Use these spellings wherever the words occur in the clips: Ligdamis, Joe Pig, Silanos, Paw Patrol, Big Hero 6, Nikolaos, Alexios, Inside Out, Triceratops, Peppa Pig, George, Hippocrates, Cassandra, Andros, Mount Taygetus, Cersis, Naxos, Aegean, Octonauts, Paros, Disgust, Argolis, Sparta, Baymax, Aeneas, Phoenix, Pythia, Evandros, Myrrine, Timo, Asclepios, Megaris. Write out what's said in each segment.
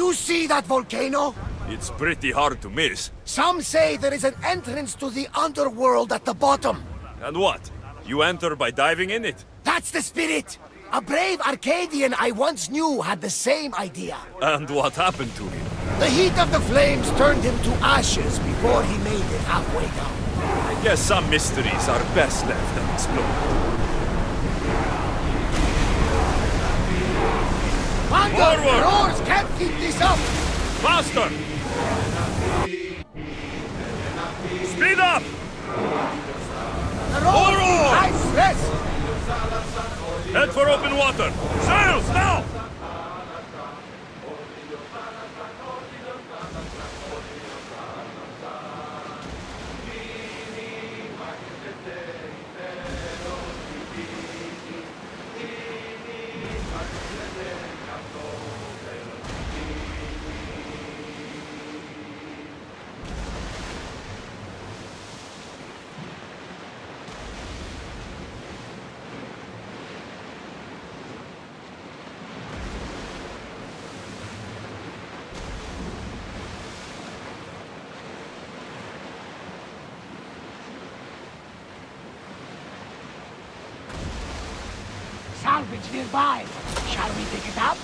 You see that volcano? It's pretty hard to miss. Some say there is an entrance to the underworld at the bottom. And what? You enter by diving in it? That's the spirit! A brave Arcadian I once knew had the same idea. And what happened to him? The heat of the flames turned him to ashes before he made it halfway down. I guess some mysteries are best left unexplored. Commander, the roars can't keep this up! Faster! Speed up! The roars! Ice rest! Head for open water! Sails, now! Salvage nearby. Shall we pick it up?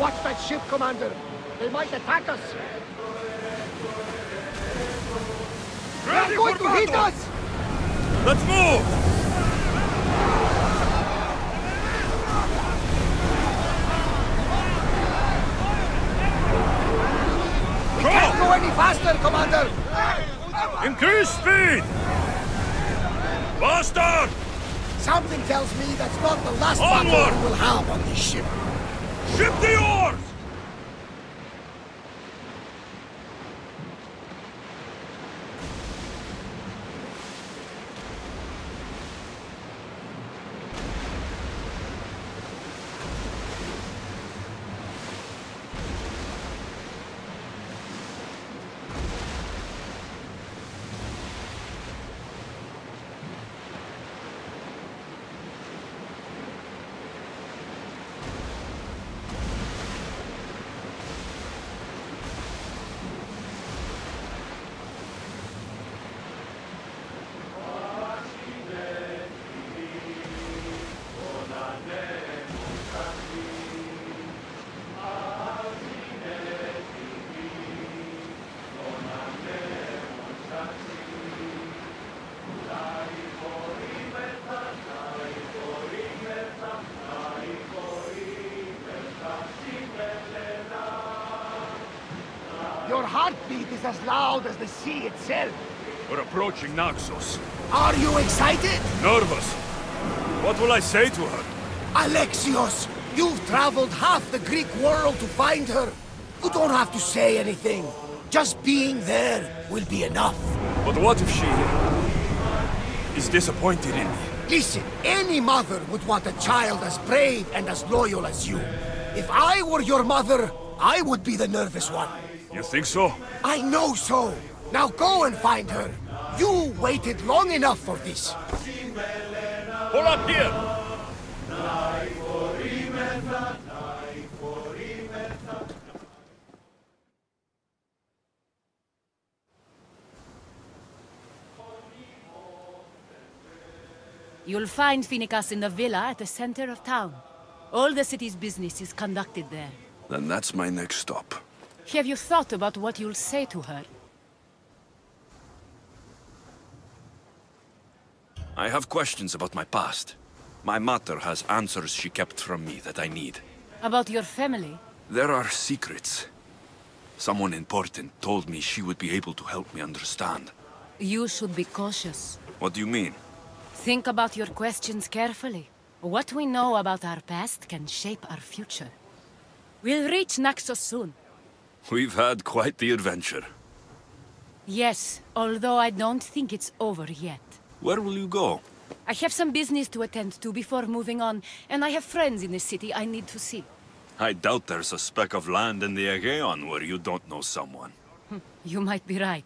Watch that ship, Commander! They might attack us! They're going to hit us! Let's move! We can't go any faster, Commander! Increase speed! Faster! Something tells me that's not the last battle we will have on this ship. Ship the oars! Heartbeat is as loud as the sea itself. We're approaching Naxos. Are you excited? Nervous. What will I say to her? Alexios, you've traveled half the Greek world to find her. You don't have to say anything. Just being there will be enough. But what if she is disappointed in me? Listen, any mother would want a child as brave and as loyal as you. If I were your mother, I would be the nervous one. You think so? I know so! Now go and find her! You waited long enough for this! Pull up here! You'll find Phoenix in the villa at the center of town. All the city's business is conducted there. Then that's my next stop. Have you thought about what you'll say to her? I have questions about my past. My mother has answers she kept from me that I need. About your family? There are secrets. Someone important told me she would be able to help me understand. You should be cautious. What do you mean? Think about your questions carefully. What we know about our past can shape our future. We'll reach Naxos soon. We've had quite the adventure. Yes, although I don't think it's over yet. Where will you go? I have some business to attend to before moving on, and I have friends in the city I need to see. I doubt there's a speck of land in the Aegean where you don't know someone. You might be right.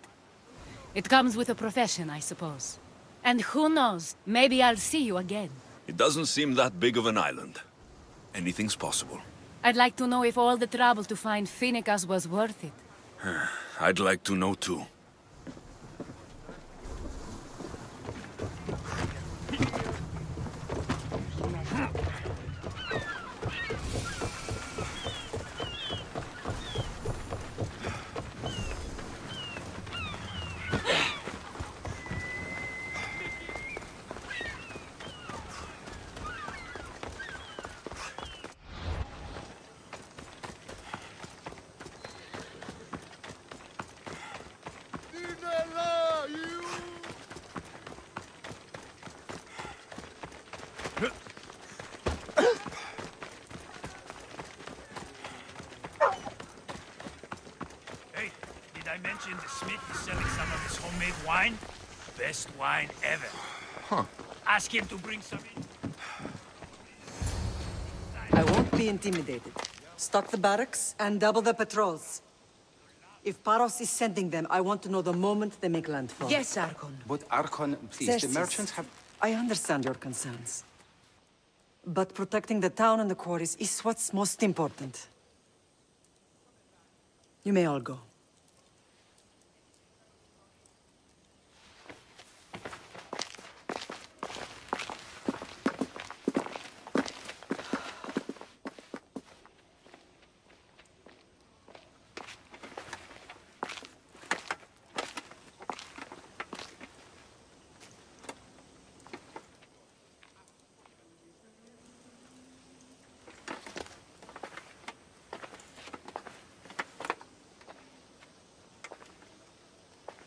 It comes with a profession, I suppose. And who knows, maybe I'll see you again. It doesn't seem that big of an island. Anything's possible. I'd like to know if all the trouble to find Phoenix was worth it. I'd like to know too. The smith is selling some of his homemade wine. Best wine ever. Huh. Ask him to bring some in. I won't be intimidated. Stock the barracks and double the patrols. If Paros is sending them, I want to know the moment they make landfall. Yes, Archon. But Archon, please, Cersis, the merchants have... I understand your concerns. But protecting the town and the quarries is what's most important. You may all go.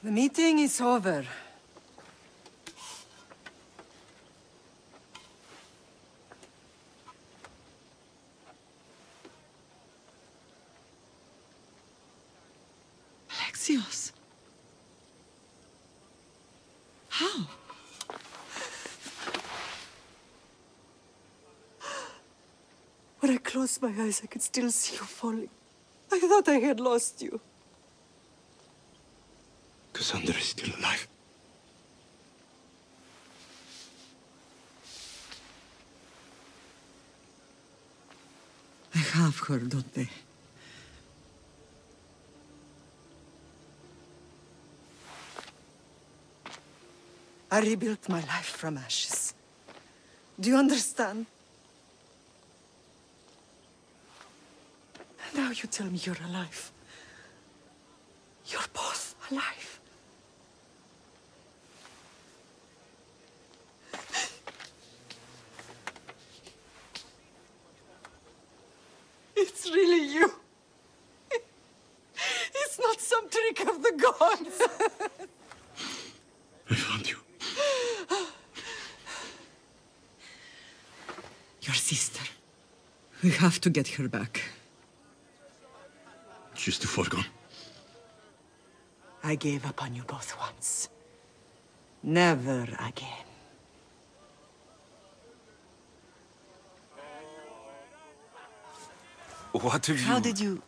The meeting is over. Alexios. How? When I closed my eyes, I could still see you falling. I thought I had lost you. Cassandra is still alive. They have her, don't they? I rebuilt my life from ashes. Do you understand? Now you tell me you're alive. You're both alive. It's really you. It's not some trick of the gods. I found you. Your sister. We have to get her back. She's too far gone. I gave up on you both once. Never again. What have you... How did you...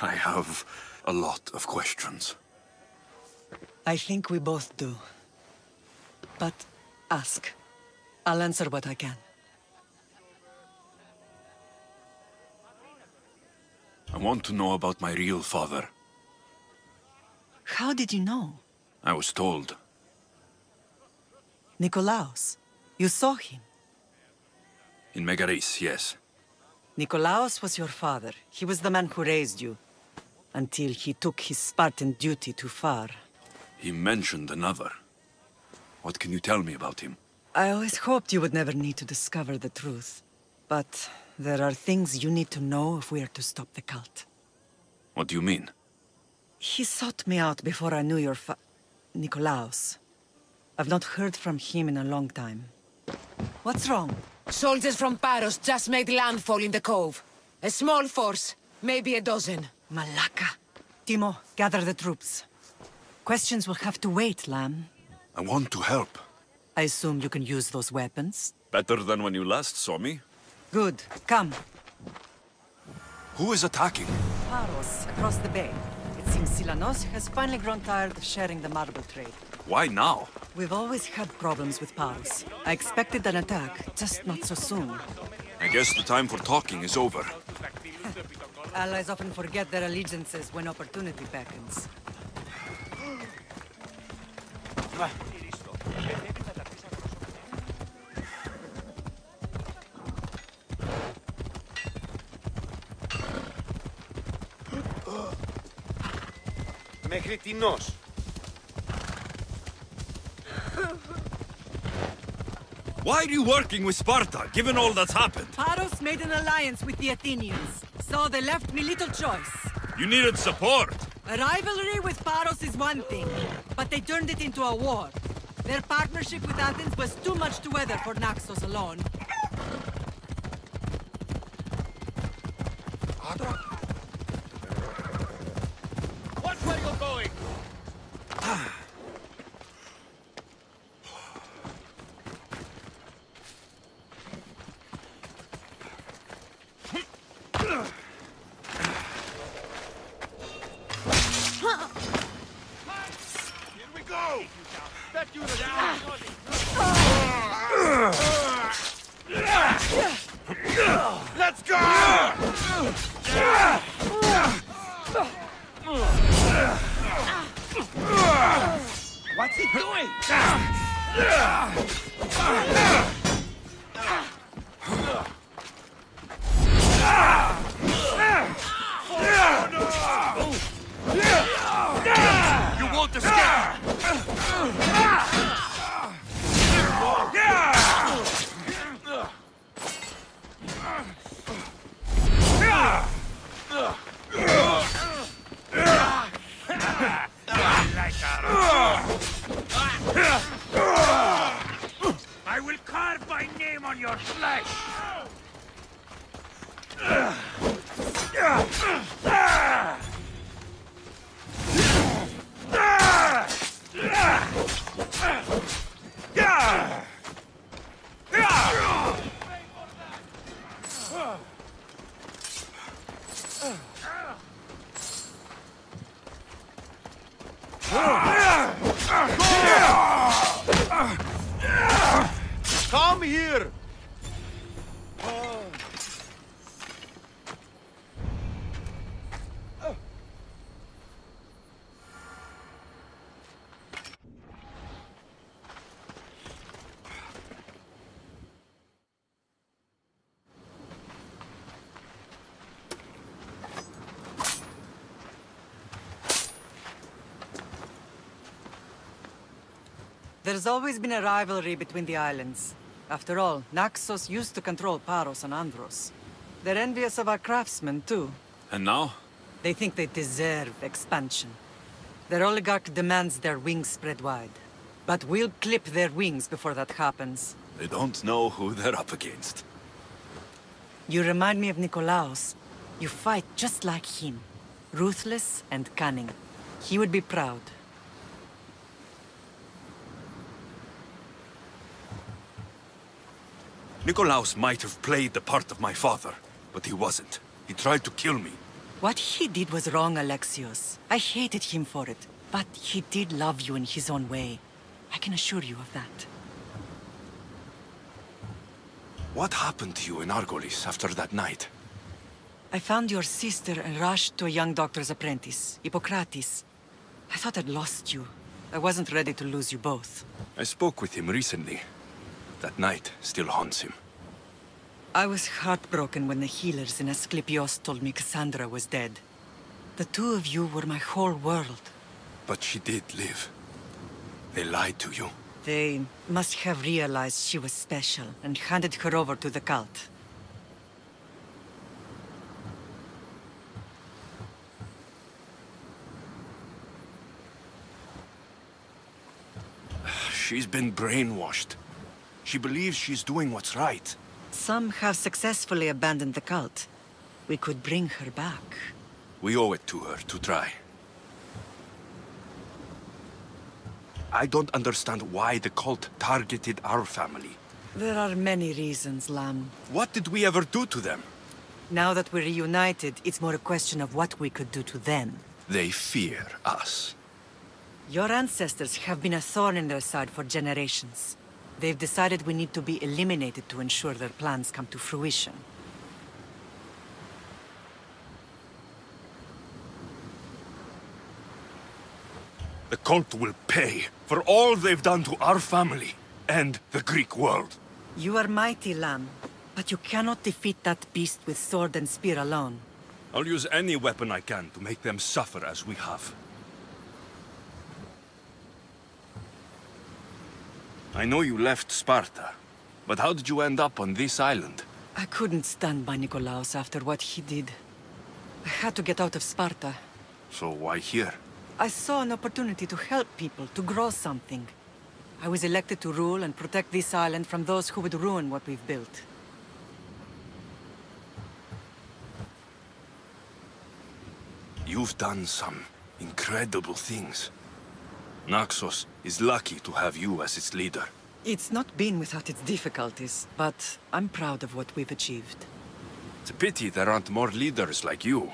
I have a lot of questions. I think we both do. But ask. I'll answer what I can. I want to know about my real father. How did you know? I was told. Nikolaos, you saw him? In Megaris, yes. Nikolaos was your father. He was the man who raised you, until he took his Spartan duty too far. He mentioned another. What can you tell me about him? I always hoped you would never need to discover the truth, but There are things you need to know if we are to stop the cult. What do you mean? He sought me out before I knew your Nikolaos. I've not heard from him in a long time. What's wrong? Soldiers from Paros just made landfall in the cove. A small force, maybe a dozen. Malaka. Timo, gather the troops. Questions will have to wait, Lamb. I want to help. I assume you can use those weapons? Better than when you last saw me. Good. Come. Who is attacking? Paros, across the bay. It seems Silanos has finally grown tired of sharing the marble trade. Why now? We've always had problems with Paros. I expected an attack, just not so soon. I guess the time for talking is over. Allies often forget their allegiances when opportunity beckons. Μέχρι τινός. Why are you working with Sparta, given all that's happened? Paros made an alliance with the Athenians, so they left me little choice. You needed support. A rivalry with Paros is one thing, but they turned it into a war. Their partnership with Athens was too much to weather for Naxos alone. Watch where you're going! There's always been a rivalry between the islands. After all, Naxos used to control Paros and Andros. They're envious of our craftsmen, too. And now? They think they deserve expansion. Their oligarch demands their wings spread wide. But we'll clip their wings before that happens. They don't know who they're up against. You remind me of Nikolaos. You fight just like him. Ruthless and cunning. He would be proud. Nikolaos might have played the part of my father, but he wasn't. He tried to kill me. What he did was wrong, Alexios. I hated him for it, but he did love you in his own way. I can assure you of that. What happened to you in Argolis after that night? I found your sister and rushed to a young doctor's apprentice, Hippocrates. I thought I'd lost you. I wasn't ready to lose you both. I spoke with him recently. That night still haunts him. I was heartbroken when the healers in Asclepios told me Cassandra was dead. The two of you were my whole world. But she did live. They lied to you. They must have realized she was special and handed her over to the cult. She's been brainwashed. She believes she's doing what's right. Some have successfully abandoned the cult. We could bring her back. We owe it to her to try. I don't understand why the cult targeted our family. There are many reasons, Lam. What did we ever do to them? Now that we're reunited, it's more a question of what we could do to them. They fear us. Your ancestors have been a thorn in their side for generations. They've decided we need to be eliminated to ensure their plans come to fruition. The cult will pay for all they've done to our family and the Greek world. You are mighty, Lam, but you cannot defeat that beast with sword and spear alone. I'll use any weapon I can to make them suffer as we have. I know you left Sparta, but how did you end up on this island? I couldn't stand by Nikolaos after what he did. I had to get out of Sparta. So why here? I saw an opportunity to help people, to grow something. I was elected to rule and protect this island from those who would ruin what we've built. You've done some incredible things. Naxos is lucky to have you as its leader. It's not been without its difficulties, but I'm proud of what we've achieved. It's a pity there aren't more leaders like you.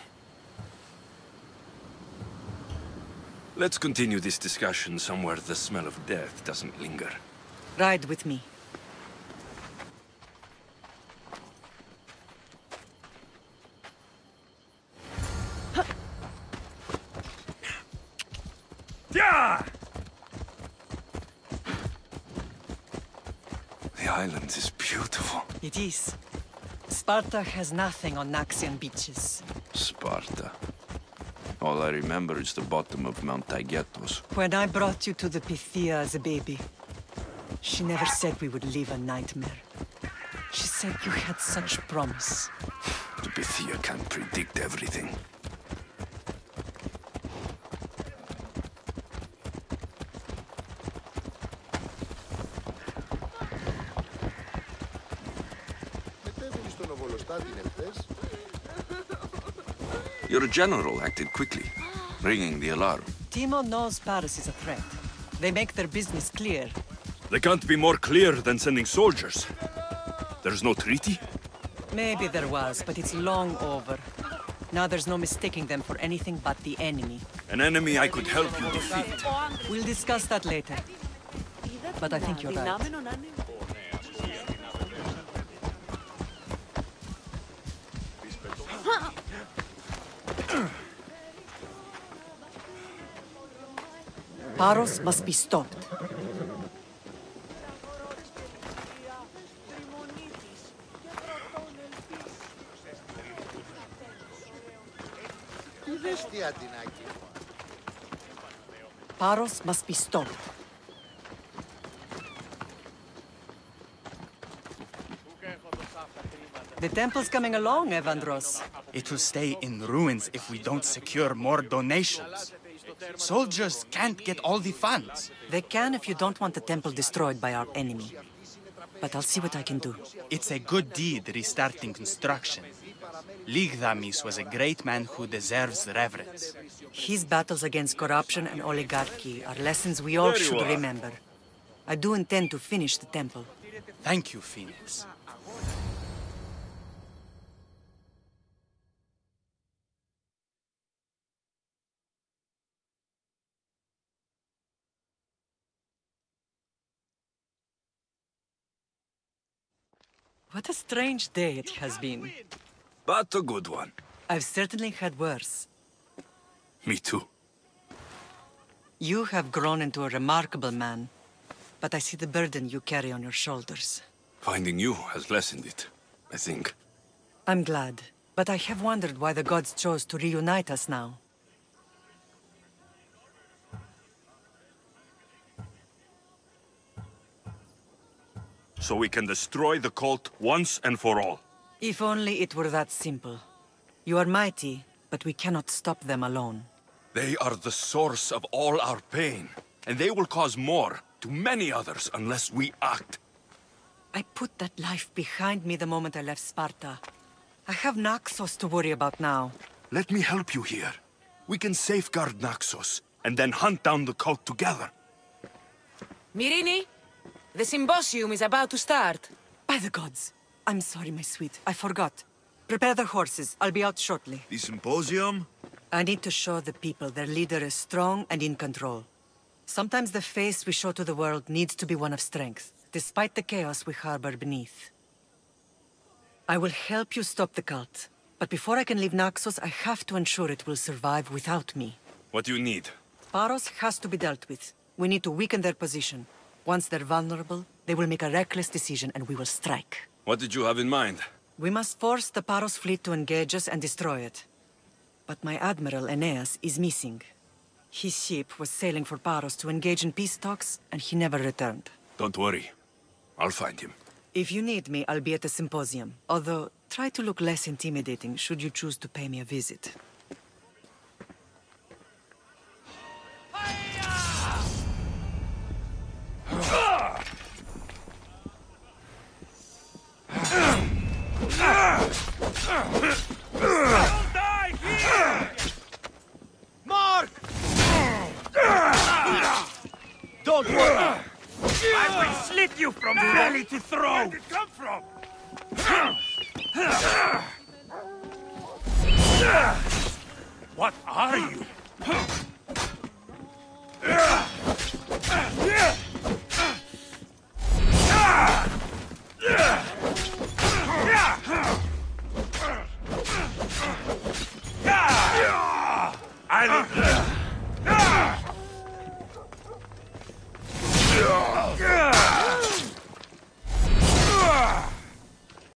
Let's continue this discussion somewhere the smell of death doesn't linger. Ride with me. Yeah! The island is beautiful. It is. Sparta has nothing on Naxian beaches. Sparta. All I remember is the bottom of Mount Taygetus. When I brought you to the Pythia as a baby, she never said we would live a nightmare. She said you had such promise. The Pythia can't predict everything. Your general acted quickly, ringing the alarm. Timo knows Paros is a threat. They make their business clear. They can't be more clear than sending soldiers. There's no treaty? Maybe there was, but it's long over. Now there's no mistaking them for anything but the enemy. An enemy I could help you defeat. We'll discuss that later. But I think you're right. Paros must be stopped. Paros must be stopped. The temple's coming along, Evandros. It will stay in ruins if we don't secure more donations. Soldiers can't get all the funds. They can if you don't want the temple destroyed by our enemy. But I'll see what I can do. It's a good deed restarting construction. Ligdamis was a great man who deserves reverence. His battles against corruption and oligarchy are lessons we all should remember. I do intend to finish the temple. Thank you, Phoenix. What a strange day it has been. But a good one. I've certainly had worse. Me too. You have grown into a remarkable man, but I see the burden you carry on your shoulders. Finding you has lessened it, I think. I'm glad, but I have wondered why the gods chose to reunite us now. So we can destroy the cult once and for all. If only it were that simple. You are mighty, but we cannot stop them alone. They are the source of all our pain, and they will cause more to many others unless we act. I put that life behind me the moment I left Sparta. I have Naxos to worry about now. Let me help you here. We can safeguard Naxos, and then hunt down the cult together. Myrrine, the symposium is about to start. By the gods. I'm sorry, my sweet. I forgot. Prepare the horses. I'll be out shortly. The symposium? I need to show the people their leader is strong and in control. Sometimes the face we show to the world needs to be one of strength, despite the chaos we harbor beneath. I will help you stop the cult. But before I can leave Naxos, I have to ensure it will survive without me. What do you need? Paros has to be dealt with. We need to weaken their position. Once they're vulnerable, they will make a reckless decision and we will strike. What did you have in mind? We must force the Paros fleet to engage us and destroy it. But my admiral, Aeneas, is missing. His ship was sailing for Paros to engage in peace talks, and he never returned. Don't worry. I'll find him. If you need me, I'll be at the symposium. Although, try to look less intimidating should you choose to pay me a visit. Don't die here! Mark! Don't worry. I will slit you from belly to throat! Where did it come from? What are you? I